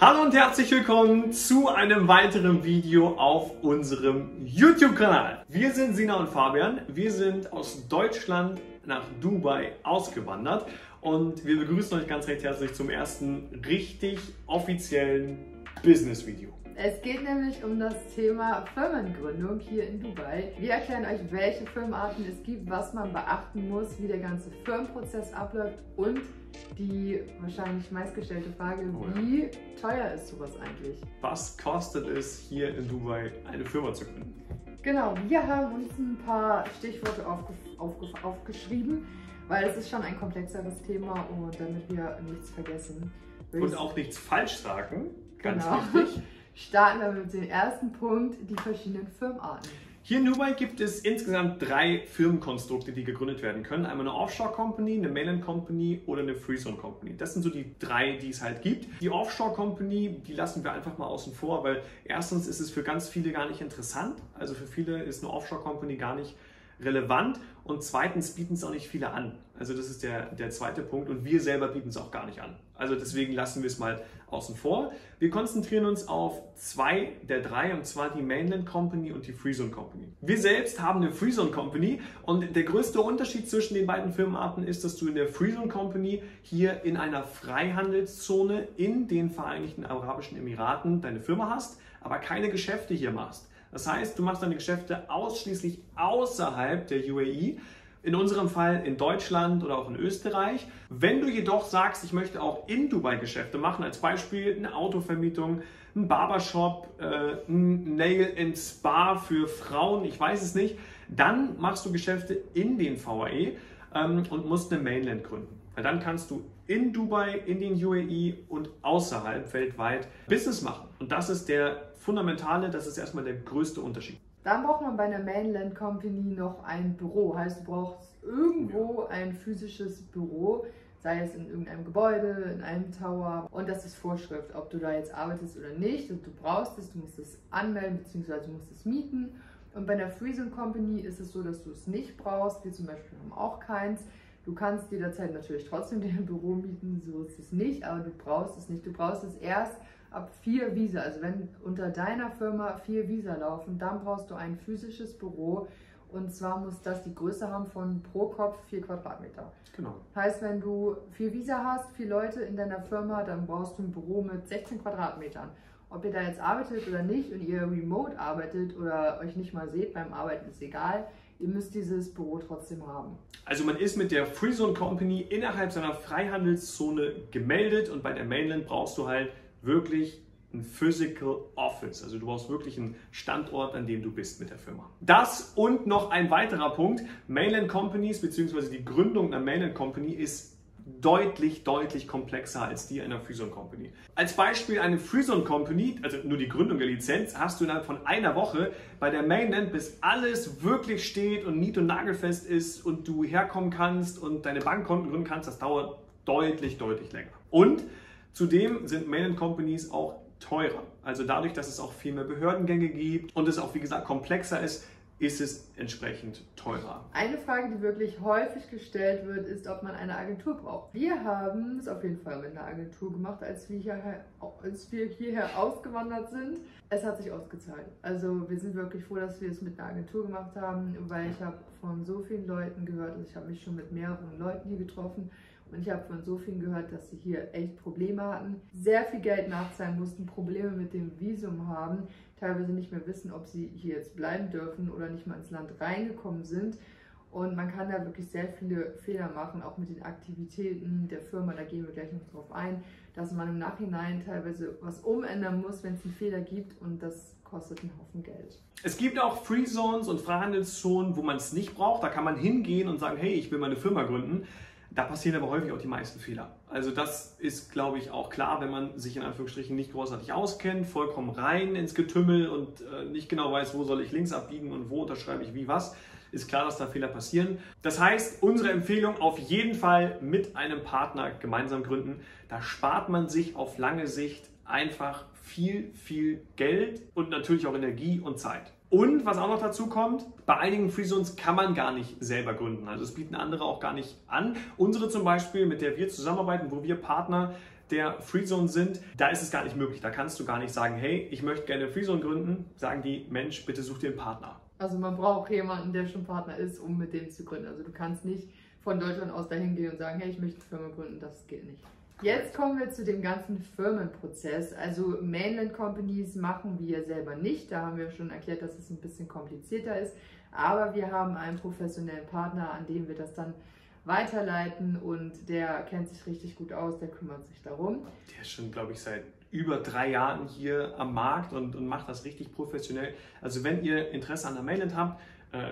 Hallo und herzlich willkommen zu einem weiteren Video auf unserem YouTube-Kanal. Wir sind Sina und Fabian, wir sind aus Deutschland nach Dubai ausgewandert und wir begrüßen euch ganz recht herzlich zum ersten richtig offiziellen Business-Video. Es geht nämlich um das Thema Firmengründung hier in Dubai. Wir erklären euch, welche Firmenarten es gibt, was man beachten muss, wie der ganze Firmenprozess abläuft und die wahrscheinlich meistgestellte Frage, wie teuer ist sowas eigentlich? Was kostet es hier in Dubai, eine Firma zu gründen? Genau, wir haben uns ein paar Stichworte aufgeschrieben, weil es ist schon ein komplexeres Thema und damit wir nichts vergessen. Und auch nichts falsch sagen, ganz wichtig. Starten wir mit dem ersten Punkt, die verschiedenen Firmenarten. Hier in Dubai gibt es insgesamt drei Firmenkonstrukte, die gegründet werden können. Einmal eine Offshore-Company, eine Mainland-Company oder eine Freezone-Company. Das sind so die drei, die es halt gibt. Die Offshore-Company, die lassen wir einfach mal außen vor, weil erstens ist es für ganz viele gar nicht interessant. Also für viele ist eine Offshore-Company gar nicht relevant und zweitens bieten es auch nicht viele an. Also das ist der zweite Punkt und wir selber bieten es auch gar nicht an. Also deswegen lassen wir es mal außen vor. Wir konzentrieren uns auf zwei der drei und zwar die Mainland Company und die Freezone Company. Wir selbst haben eine Freezone Company und der größte Unterschied zwischen den beiden Firmenarten ist, dass du in der Freezone Company hier in einer Freihandelszone in den Vereinigten Arabischen Emiraten deine Firma hast, aber keine Geschäfte hier machst. Das heißt, du machst deine Geschäfte ausschließlich außerhalb der UAE, in unserem Fall in Deutschland oder auch in Österreich. Wenn du jedoch sagst, ich möchte auch in Dubai Geschäfte machen, als Beispiel eine Autovermietung, ein Barbershop, ein Nail and Spa für Frauen, ich weiß es nicht, dann machst du Geschäfte in den VAE und musst eine Mainland gründen. Weil dann kannst du in Dubai, in den UAE und außerhalb weltweit Business machen. Und das ist der fundamentale, das ist erstmal der größte Unterschied. Dann braucht man bei einer Mainland Company noch ein Büro. Heißt, du brauchst irgendwo ein physisches Büro, sei es in irgendeinem Gebäude, in einem Tower. Und das ist Vorschrift, ob du da jetzt arbeitest oder nicht. Und du brauchst es, du musst es anmelden bzw. du musst es mieten. Und bei einer Freezone Company ist es so, dass du es nicht brauchst. Wir zum Beispiel haben auch keins. Du kannst jederzeit natürlich trotzdem dir ein Büro mieten, so ist es nicht, aber du brauchst es nicht. Du brauchst es erst ab 4 Visa, also wenn unter deiner Firma 4 Visa laufen, dann brauchst du ein physisches Büro und zwar muss das die Größe haben von pro Kopf 4 Quadratmeter. Genau. Heißt, wenn du 4 Visa hast, 4 Leute in deiner Firma, dann brauchst du ein Büro mit 16 Quadratmetern. Ob ihr da jetzt arbeitet oder nicht und ihr remote arbeitet oder euch nicht mal seht beim Arbeiten, ist egal. Ihr müsst dieses Büro trotzdem haben. Also man ist mit der Freezone Company innerhalb seiner Freihandelszone gemeldet und bei der Mainland brauchst du halt wirklich ein Physical Office. Also du brauchst wirklich einen Standort, an dem du bist mit der Firma. Das und noch ein weiterer Punkt. Mainland Companies bzw. die Gründung einer Mainland Company ist deutlich, deutlich komplexer als die einer Freezone Company. Als Beispiel eine Freezone Company, also nur die Gründung der Lizenz, hast du innerhalb von einer Woche. Bei der Mainland, bis alles wirklich steht und nied- und nagelfest ist und du herkommen kannst und deine Bankkonten gründen kannst, das dauert deutlich, deutlich länger. Und zudem sind Mainland Companies auch teurer. Also dadurch, dass es auch viel mehr Behördengänge gibt und es auch, wie gesagt, komplexer ist, ist es entsprechend teurer. Eine Frage, die wirklich häufig gestellt wird, ist, ob man eine Agentur braucht. Wir haben es auf jeden Fall mit einer Agentur gemacht, als wir hierher ausgewandert sind. Es hat sich ausgezahlt. Also wir sind wirklich froh, dass wir es mit einer Agentur gemacht haben, weil ich habe von so vielen Leuten gehört, und ich habe mich schon mit mehreren Leuten hier getroffen, und ich habe von so vielen gehört, dass sie hier echt Probleme hatten, sehr viel Geld nachzahlen mussten, Probleme mit dem Visum haben, teilweise nicht mehr wissen, ob sie hier jetzt bleiben dürfen oder nicht mal ins Land reingekommen sind. Und man kann da wirklich sehr viele Fehler machen, auch mit den Aktivitäten der Firma, da gehen wir gleich noch drauf ein, dass man im Nachhinein teilweise was umändern muss, wenn es einen Fehler gibt und das kostet einen Haufen Geld. Es gibt auch Free Zones und Freihandelszonen, wo man es nicht braucht, da kann man hingehen und sagen, hey, ich will meine Firma gründen. Da passieren aber häufig auch die meisten Fehler. Also das ist, glaube ich, auch klar, wenn man sich in Anführungsstrichen nicht großartig auskennt, vollkommen rein ins Getümmel und nicht genau weiß, wo soll ich links abbiegen und wo unterschreibe ich wie was. Ist klar, dass da Fehler passieren. Das heißt, unsere Empfehlung auf jeden Fall mit einem Partner gemeinsam gründen. Da spart man sich auf lange Sicht einfach viel, viel Geld und natürlich auch Energie und Zeit. Und was auch noch dazu kommt, bei einigen Freezones kann man gar nicht selber gründen. Also das bieten andere auch gar nicht an. Unsere zum Beispiel, mit der wir zusammenarbeiten, wo wir Partner der Freezone sind, da ist es gar nicht möglich. Da kannst du gar nicht sagen, hey, ich möchte gerne Freezone gründen. Sagen die, Mensch, bitte such dir einen Partner. Also man braucht jemanden, der schon Partner ist, um mit dem zu gründen. Also du kannst nicht von Deutschland aus dahin gehen und sagen, hey, ich möchte eine Firma gründen. Das geht nicht. Jetzt kommen wir zu dem ganzen Firmenprozess. Also Mainland Companies machen wir selber nicht. Da haben wir schon erklärt, dass es ein bisschen komplizierter ist. Aber wir haben einen professionellen Partner, an dem wir das dann weiterleiten, und der kennt sich richtig gut aus, der kümmert sich darum. Der ist schon, glaube ich, seit über 3 Jahren hier am Markt und macht das richtig professionell. Also wenn ihr Interesse an der Mainland habt,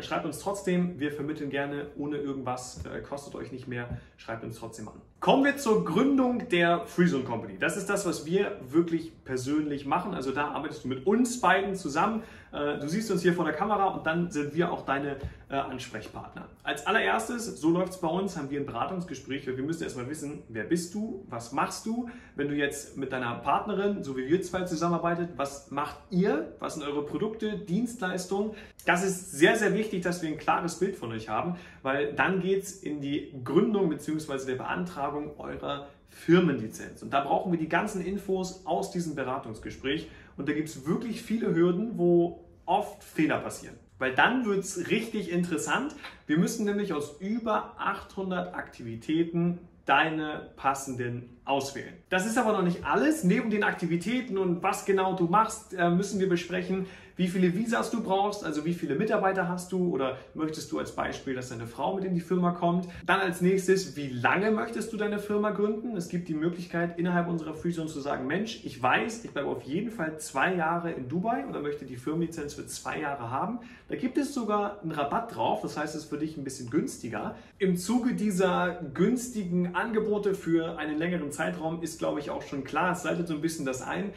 schreibt uns trotzdem, wir vermitteln gerne ohne irgendwas, kostet euch nicht mehr, schreibt uns trotzdem an. Kommen wir zur Gründung der Freezone Company. Das ist das, was wir wirklich persönlich machen, also da arbeitest du mit uns beiden zusammen. Du siehst uns hier vor der Kamera und dann sind wir auch deine Ansprechpartner. Als allererstes, so läuft es bei uns, haben wir ein Beratungsgespräch, weil wir müssen erstmal wissen, wer bist du, was machst du, wenn du jetzt mit deiner Partnerin, so wie wir zwei, zusammenarbeitet, was macht ihr, was sind eure Produkte, Dienstleistungen. Das ist sehr, sehr wichtig, dass wir ein klares Bild von euch haben, weil dann geht es in die Gründung bzw. der Beantragung eurer Firmenlizenz. Und da brauchen wir die ganzen Infos aus diesem Beratungsgespräch. Und da gibt es wirklich viele Hürden, wo oft Fehler passieren. Weil dann wird es richtig interessant. Wir müssen nämlich aus über 800 Aktivitäten deine passenden auswählen. Das ist aber noch nicht alles. Neben den Aktivitäten und was genau du machst, müssen wir besprechen, wie viele Visas du brauchst, also wie viele Mitarbeiter hast du oder möchtest du als Beispiel, dass deine Frau mit in die Firma kommt. Dann als nächstes, wie lange möchtest du deine Firma gründen? Es gibt die Möglichkeit, innerhalb unserer Freezone zu sagen, Mensch, ich weiß, ich bleibe auf jeden Fall 2 Jahre in Dubai oder möchte die Firmenlizenz für 2 Jahre haben. Da gibt es sogar einen Rabatt drauf, das heißt, es ist für dich ein bisschen günstiger. Im Zuge dieser günstigen Angebote für einen längeren Zeitraum ist, glaube ich, auch schon klar, es leitet so ein bisschen das ein,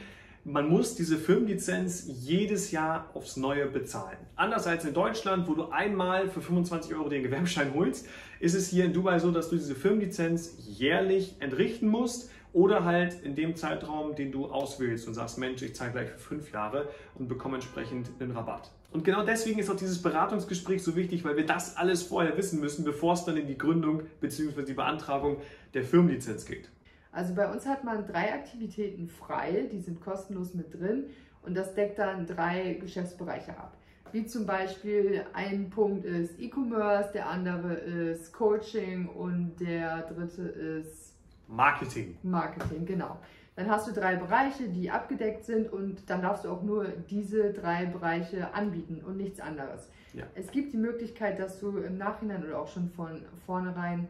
man muss diese Firmenlizenz jedes Jahr aufs Neue bezahlen. Anders als in Deutschland, wo du einmal für 25 € den Gewerbeschein holst, ist es hier in Dubai so, dass du diese Firmenlizenz jährlich entrichten musst oder halt in dem Zeitraum, den du auswählst und sagst, Mensch, ich zahle gleich für 5 Jahre und bekomme entsprechend einen Rabatt. Und genau deswegen ist auch dieses Beratungsgespräch so wichtig, weil wir das alles vorher wissen müssen, bevor es dann in die Gründung bzw. die Beantragung der Firmenlizenz geht. Also bei uns hat man 3 Aktivitäten frei, die sind kostenlos mit drin und das deckt dann 3 Geschäftsbereiche ab. Wie zum Beispiel ein Punkt ist E-Commerce, der andere ist Coaching und der dritte ist Marketing. Marketing, genau. Dann hast du 3 Bereiche, die abgedeckt sind und dann darfst du auch nur diese 3 Bereiche anbieten und nichts anderes. Ja. Es gibt die Möglichkeit, dass du im Nachhinein oder auch schon von vornherein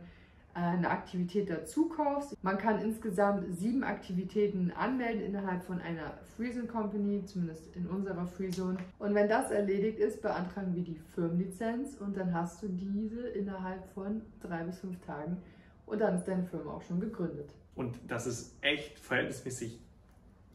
eine Aktivität dazu kaufst. Man kann insgesamt 7 Aktivitäten anmelden innerhalb von einer Freezone Company, zumindest in unserer Freezone. Und wenn das erledigt ist, beantragen wir die Firmenlizenz und dann hast du diese innerhalb von 3 bis 5 Tagen und dann ist deine Firma auch schon gegründet. Und das ist echt verhältnismäßig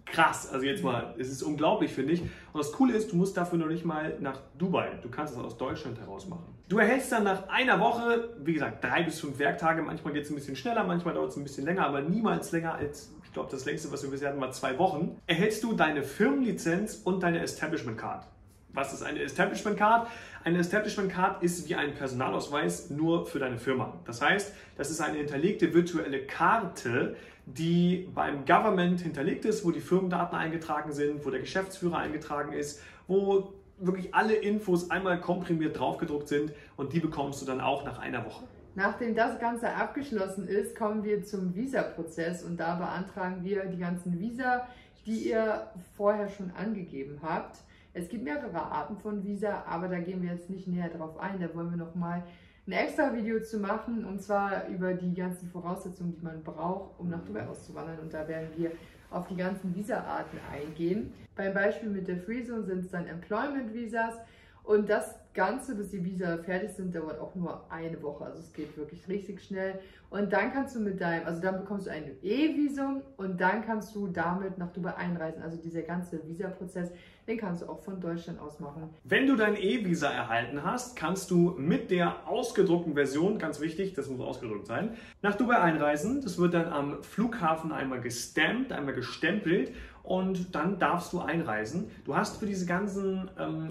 krass, also jetzt mal, es ist unglaublich, finde ich. Und das Coole ist, du musst dafür noch nicht mal nach Dubai, du kannst es aus Deutschland heraus machen. Du erhältst dann nach einer Woche, wie gesagt, 3 bis 5 Werktage, manchmal geht es ein bisschen schneller, manchmal dauert es ein bisschen länger, aber niemals länger als, ich glaube, das längste, was wir bisher hatten, war 2 Wochen, erhältst du deine Firmenlizenz und deine Establishment Card. Was ist eine Establishment Card? Eine Establishment Card ist wie ein Personalausweis, nur für deine Firma. Das heißt, das ist eine hinterlegte virtuelle Karte, die beim Government hinterlegt ist, wo die Firmendaten eingetragen sind, wo der Geschäftsführer eingetragen ist, wo wirklich alle Infos einmal komprimiert draufgedruckt sind und die bekommst du dann auch nach einer Woche. Nachdem das Ganze abgeschlossen ist, kommen wir zum Visa-Prozess und da beantragen wir die ganzen Visa, die ihr vorher schon angegeben habt. Es gibt mehrere Arten von Visa, aber da gehen wir jetzt nicht näher drauf ein. Da wollen wir nochmal ein extra Video zu machen, und zwar über die ganzen Voraussetzungen, die man braucht, um nach Dubai auszuwandern. Und da werden wir auf die ganzen Visa-Arten eingehen. Beim Beispiel mit der Freezone sind es dann Employment Visas. Und das Ganze, bis die Visa fertig sind, dauert auch nur 1 Woche. Also es geht wirklich richtig schnell. Und dann kannst du dann bekommst du ein E-Visum und dann kannst du damit nach Dubai einreisen. Also dieser ganze Visa-Prozess, den kannst du auch von Deutschland aus machen. Wenn du dein E-Visa erhalten hast, kannst du mit der ausgedruckten Version, ganz wichtig, das muss ausgedruckt sein, nach Dubai einreisen. Das wird dann am Flughafen einmal gestampt, einmal gestempelt. Und dann darfst du einreisen. Du hast für diese ganzen,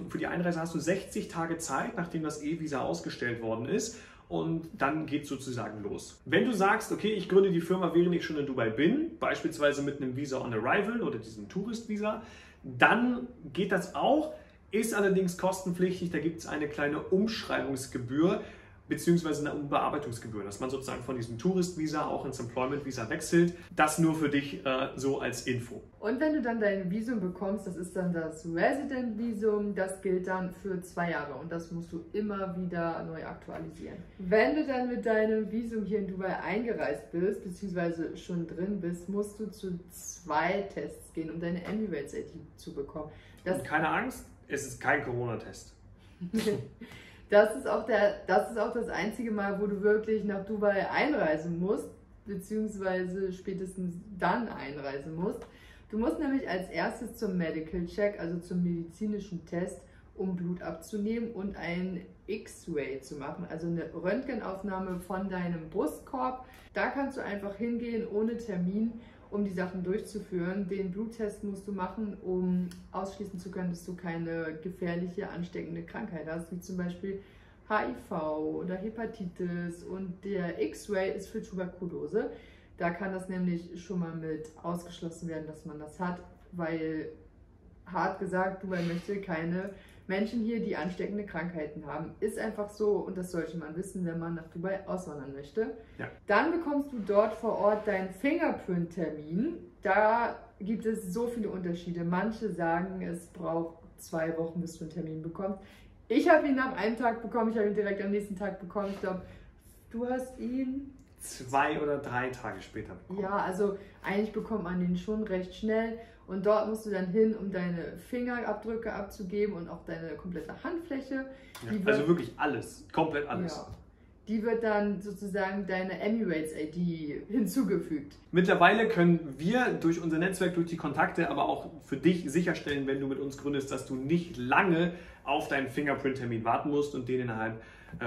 für die Einreise hast du 60 Tage Zeit, nachdem das E-Visa ausgestellt worden ist. und dann geht es sozusagen los. Wenn du sagst, okay, ich gründe die Firma, während ich schon in Dubai bin, beispielsweise mit einem Visa on Arrival oder diesem Tourist-Visa, dann geht das auch, ist allerdings kostenpflichtig, da gibt es eine kleine Umschreibungsgebühr beziehungsweise eine Umbearbeitungsgebühr, dass man sozusagen von diesem Tourist-Visa auch ins Employment-Visa wechselt. Das nur für dich so als Info. Und wenn du dann dein Visum bekommst, das ist dann das Resident Visum, das gilt dann für 2 Jahre und das musst du immer wieder neu aktualisieren. Wenn du dann mit deinem Visum hier in Dubai eingereist bist, beziehungsweise schon drin bist, musst du zu 2 Tests gehen, um deine Emirates ID zu bekommen. Und keine Angst, es ist kein Corona-Test. Das ist auch das einzige Mal, wo du wirklich nach Dubai einreisen musst, beziehungsweise spätestens dann einreisen musst. Du musst nämlich als erstes zum Medical Check, also zum medizinischen Test, um Blut abzunehmen und ein X-Ray zu machen, also eine Röntgenaufnahme von deinem Brustkorb. Da kannst du einfach hingehen ohne Termin, um die Sachen durchzuführen. Den Bluttest musst du machen, um ausschließen zu können, dass du keine gefährliche, ansteckende Krankheit hast, wie zum Beispiel HIV oder Hepatitis. Und der X-Ray ist für Tuberkulose. Da kann das nämlich schon mal mit ausgeschlossen werden, dass man das hat, weil, hart gesagt, Dubai möchte keine Menschen hier, die ansteckende Krankheiten haben. Ist einfach so und das sollte man wissen, wenn man nach Dubai auswandern möchte. Ja. Dann bekommst du dort vor Ort deinen Fingerprint-Termin. Da gibt es so viele Unterschiede. Manche sagen, es braucht 2 Wochen, bis du einen Termin bekommst. Ich habe ihn nach einem Tag bekommen, ich habe ihn direkt am nächsten Tag bekommen. Ich glaube, du hast ihn 2 oder 3 Tage später bekommen. Ja, also eigentlich bekommt man den schon recht schnell. Und dort musst du dann hin, um deine Fingerabdrücke abzugeben und auch deine komplette Handfläche. Ja, also wirklich alles, komplett alles. Ja, die wird dann sozusagen deine Emirates-ID hinzugefügt. Mittlerweile können wir durch unser Netzwerk, durch die Kontakte, aber auch für dich sicherstellen, wenn du mit uns gründest, dass du nicht lange auf deinen Fingerprint-Termin warten musst und den innerhalb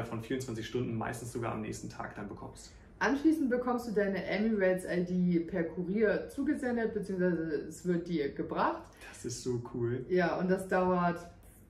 von 24 Stunden, meistens sogar am nächsten Tag, dann bekommst. Anschließend bekommst du deine Emirates-ID per Kurier zugesendet, beziehungsweise es wird dir gebracht. Das ist so cool. Ja, und das dauert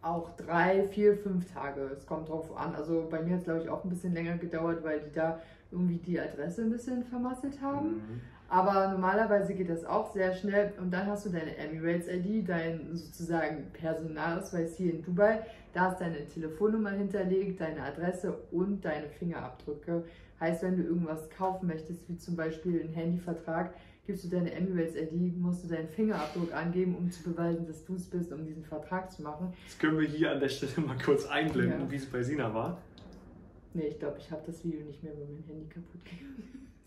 auch 3, 4, 5 Tage. Es kommt drauf an. Also bei mir hat es, glaube ich, auch ein bisschen länger gedauert, weil die da irgendwie die Adresse ein bisschen vermasselt haben. Mhm. Aber normalerweise geht das auch sehr schnell. Und dann hast du deine Emirates-ID, dein sozusagen Personalausweis hier in Dubai. Da ist deine Telefonnummer hinterlegt, deine Adresse und deine Fingerabdrücke. Heißt, wenn du irgendwas kaufen möchtest, wie zum Beispiel einen Handyvertrag, gibst du deine Emirates-ID, musst du deinen Fingerabdruck angeben, um zu beweisen, dass du es bist, um diesen Vertrag zu machen. Das können wir hier an der Stelle mal kurz einblenden, ja, wie es bei Sina war. Nee, ich glaube, ich habe das Video nicht mehr, weil mein Handy kaputt ging.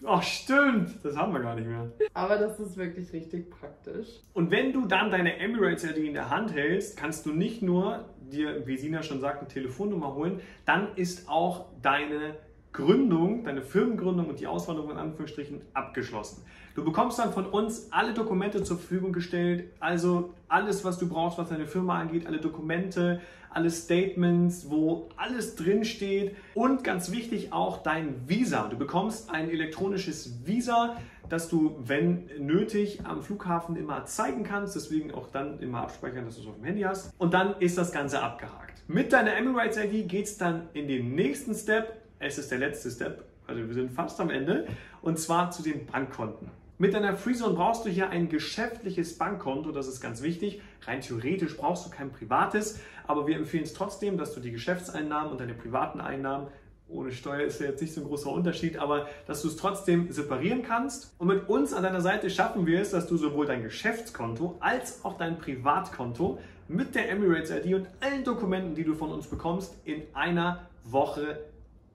Ach stimmt, das haben wir gar nicht mehr. Aber das ist wirklich richtig praktisch. Und wenn du dann deine Emirates-ID in der Hand hältst, kannst du nicht nur dir, wie Sina schon sagt, eine Telefonnummer holen, dann ist auch deine Gründung, deine Firmengründung und die Auswanderung in Anführungsstrichen abgeschlossen. Du bekommst dann von uns alle Dokumente zur Verfügung gestellt, also alles, was du brauchst, was deine Firma angeht, alle Dokumente, alle Statements, wo alles drin steht und ganz wichtig auch dein Visa. Du bekommst ein elektronisches Visa, das du, wenn nötig, am Flughafen immer zeigen kannst, deswegen auch dann immer abspeichern, dass du es auf dem Handy hast. Und dann ist das Ganze abgehakt. Mit deiner Emirates-ID geht es dann in den nächsten Step. Es ist der letzte Step, also wir sind fast am Ende, und zwar zu den Bankkonten. Mit deiner Freezone brauchst du hier ein geschäftliches Bankkonto, das ist ganz wichtig. Rein theoretisch brauchst du kein privates, aber wir empfehlen es trotzdem, dass du die Geschäftseinnahmen und deine privaten Einnahmen, ohne Steuer ist ja jetzt nicht so ein großer Unterschied, aber dass du es trotzdem separieren kannst. Und mit uns an deiner Seite schaffen wir es, dass du sowohl dein Geschäftskonto als auch dein Privatkonto mit der Emirates-ID und allen Dokumenten, die du von uns bekommst, in einer Woche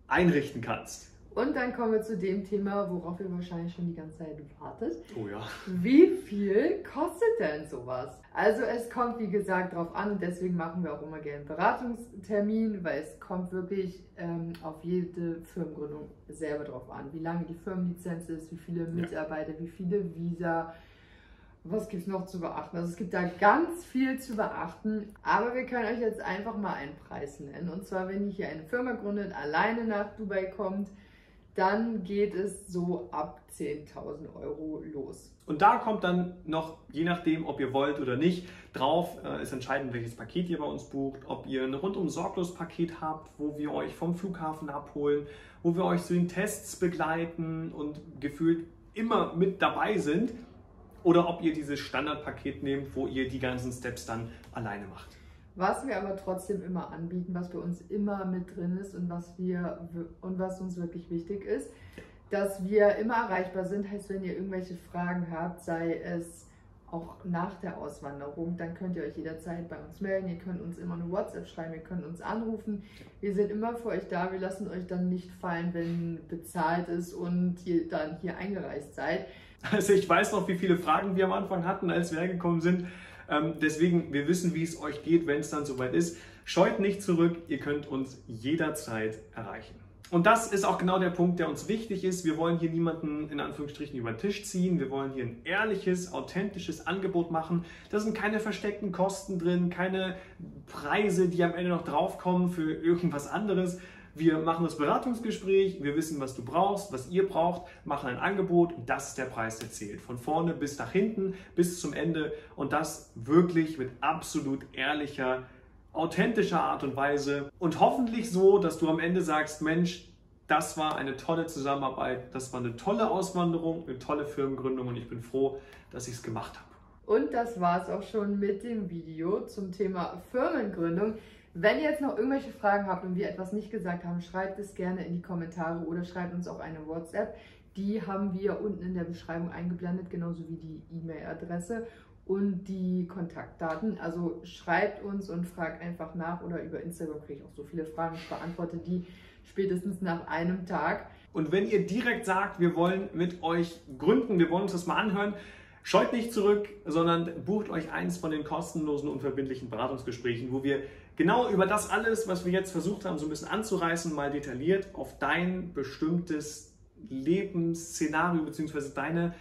einrichten kannst. Und dann kommen wir zu dem Thema, worauf ihr wahrscheinlich schon die ganze Zeit wartet. Oh ja. Wie viel kostet denn sowas? Also es kommt, wie gesagt, darauf an und deswegen machen wir auch immer gerne einen Beratungstermin, weil es kommt wirklich auf jede Firmengründung selber drauf an, wie lange die Firmenlizenz ist, wie viele Mitarbeiter, ja, wie viele Visa. Was gibt es noch zu beachten? Also es gibt da ganz viel zu beachten, aber wir können euch jetzt einfach mal einen Preis nennen. Und zwar, wenn ihr hier eine Firma gründet, alleine nach Dubai kommt, dann geht es so ab 10.000 Euro los. Und da kommt dann noch, je nachdem, ob ihr wollt oder nicht, drauf ist entscheidend, welches Paket ihr bei uns bucht, ob ihr ein Rundum-Sorglos-Paket habt, wo wir euch vom Flughafen abholen, wo wir euch zu den Tests begleiten und gefühlt immer mit dabei sind, oder ob ihr dieses Standardpaket nehmt, wo ihr die ganzen Steps dann alleine macht. Was wir aber trotzdem immer anbieten, was bei uns immer mit drin ist und was uns wirklich wichtig ist, dass wir immer erreichbar sind. Heißt, wenn ihr irgendwelche Fragen habt, sei es auch nach der Auswanderung, dann könnt ihr euch jederzeit bei uns melden. Ihr könnt uns immer eine WhatsApp schreiben, ihr könnt uns anrufen. Wir sind immer für euch da. Wir lassen euch dann nicht fallen, wenn bezahlt ist und ihr dann hier eingereist seid. Also ich weiß noch, wie viele Fragen wir am Anfang hatten, als wir hergekommen sind. Deswegen, wir wissen, wie es euch geht, wenn es dann soweit ist. Scheut nicht zurück, ihr könnt uns jederzeit erreichen. Und das ist auch genau der Punkt, der uns wichtig ist. Wir wollen hier niemanden in Anführungsstrichen über den Tisch ziehen. Wir wollen hier ein ehrliches, authentisches Angebot machen. Da sind keine versteckten Kosten drin, keine Preise, die am Ende noch draufkommen für irgendwas anderes. Wir machen das Beratungsgespräch, wir wissen, was du brauchst, was ihr braucht, machen ein Angebot und das ist der Preis, der zählt. Von vorne bis nach hinten, bis zum Ende und das wirklich mit absolut ehrlicher, authentischer Art und Weise und hoffentlich so, dass du am Ende sagst, Mensch, das war eine tolle Zusammenarbeit, das war eine tolle Auswanderung, eine tolle Firmengründung und ich bin froh, dass ich es gemacht habe. Und das war es auch schon mit dem Video zum Thema Firmengründung. Wenn ihr jetzt noch irgendwelche Fragen habt und wir etwas nicht gesagt haben, schreibt es gerne in die Kommentare oder schreibt uns auch eine WhatsApp. Die haben wir unten in der Beschreibung eingeblendet, genauso wie die E-Mail-Adresse und die Kontaktdaten. Also schreibt uns und fragt einfach nach oder über Instagram kriege ich auch so viele Fragen. Ich beantworte die spätestens nach einem Tag. Und wenn ihr direkt sagt, wir wollen mit euch gründen, wir wollen uns das mal anhören, scheut nicht zurück, sondern bucht euch eins von den kostenlosen, unverbindlichen Beratungsgesprächen, wo wir genau über das alles, was wir jetzt versucht haben, so ein bisschen anzureißen, mal detailliert auf dein bestimmtes Lebensszenario bzw. deine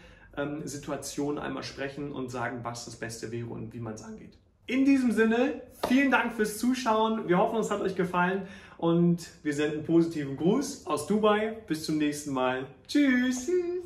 Situation einmal sprechen und sagen, was das Beste wäre und wie man es angeht. In diesem Sinne, vielen Dank fürs Zuschauen. Wir hoffen, es hat euch gefallen und wir senden einen positiven Gruß aus Dubai. Bis zum nächsten Mal. Tschüss! Tschüss.